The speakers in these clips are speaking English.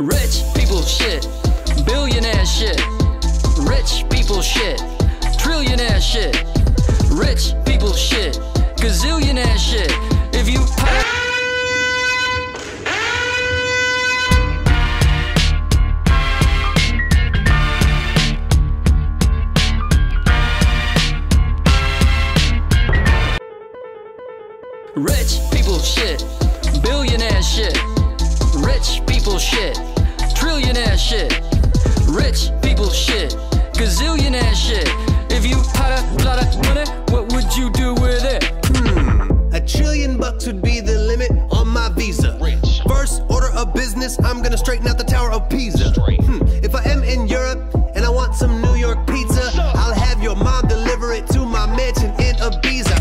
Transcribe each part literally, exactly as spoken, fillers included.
Rich people shit, billionaire shit. Rich people shit, trillionaire shit. Rich people shit, gazillionaire shit. If you pop rich people shit, billionaire shit. Rich people shit, trillionaire shit. Rich people shit, gazillionaire shit. If you had a lot of money, what would you do with it? Hmm, a trillion bucks would be the limit on my visa. Rich. First order of business, I'm gonna straighten out the Tower of Pisa. Hmm, if I am in Europe and I want some New York pizza, sure, I'll have your mom deliver it to my mansion in Ibiza.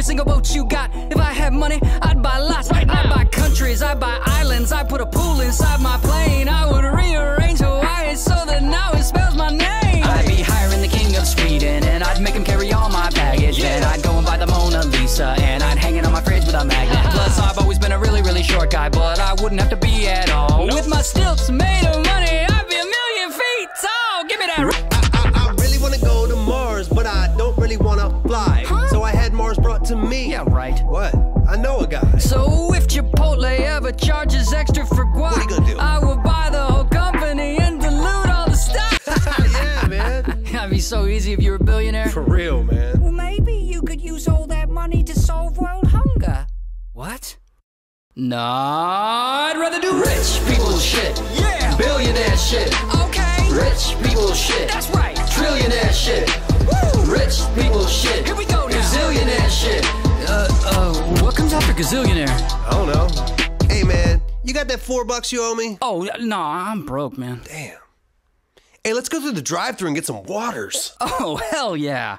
Single boat you got. If I had money, I'd buy lots. Right, I'd buy countries, I'd buy islands, I'd put a pool inside my plane. I would rearrange Hawaii so that now it spells my name. I'd be hiring the king of Sweden, and I'd make him carry all my baggage. Yeah. Then I'd go and buy the Mona Lisa, and I'd hang it on my fridge with a magnet. Plus, I've always been a really, really short guy, but I wouldn't have to be at all. Nope. With my stilts made of money, I'd be a million feet tall. Give me that. I, I, I really want to go to Mars, but I don't really want to fly. Huh? So I had Mars brought to me. Yeah, right. What? I know a guy. So if Chipotle ever charges extra for guac, what are you gonna do? I will buy the whole company and dilute all the stock. Yeah, man. That'd be so easy if you were a billionaire. For real, man. Well, maybe you could use all that money to solve world hunger. What? No, I'd rather do rich people shit. Yeah. Billionaire shit. Okay. Rich people shit. That's right. Trillionaire shit. Woo. Rich people shit. Here we go. Gazillionaire shit. Uh, uh, what comes after gazillionaire? I don't know. Hey, man, you got that four bucks you owe me? Oh, no, I'm broke, man. Damn. Hey, let's go through the drive-thru and get some waters. Oh, hell yeah.